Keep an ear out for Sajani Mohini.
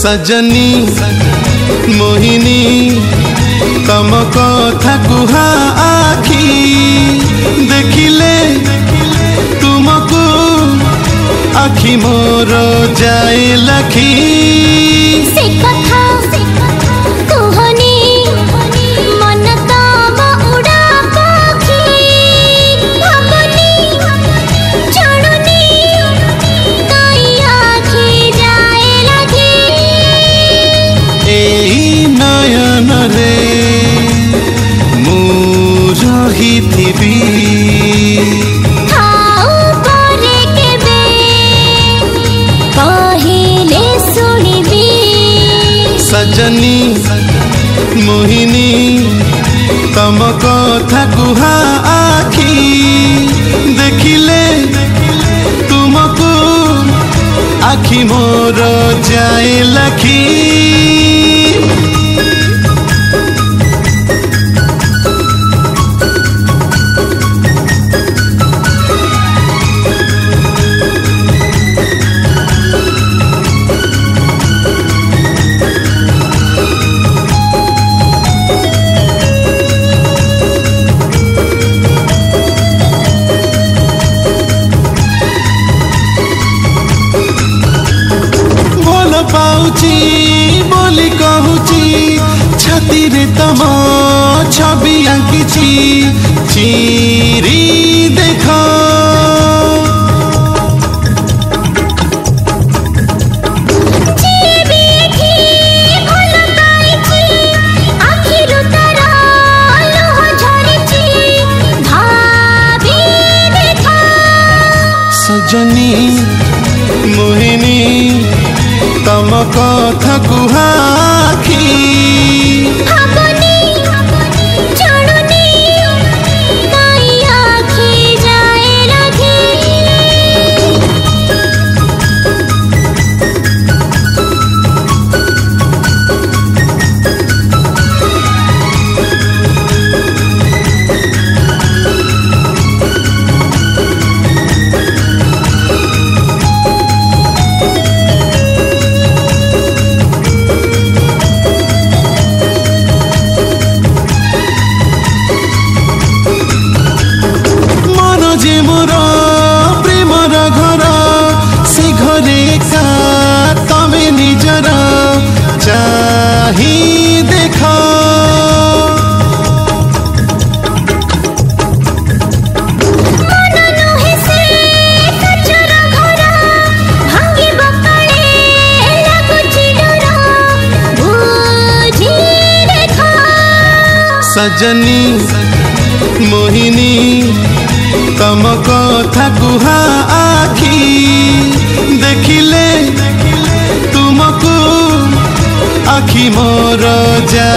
सजनी मोहिनी तम कथा कुहा आखी देखिले तुमको आखि मोर जाए लखी सजनी मोहिनी तम कथा कुहा आखी देखिले तुमको आखि मोर जाए लखी बोली कहूची छाती रे तम छवि आंकिची चीरी देख सजनी मोहिनी तम कथा कुहा आखी सजनी मोहिनी तम कथा कुहा आखी देखिले तुमको आखि मोर जा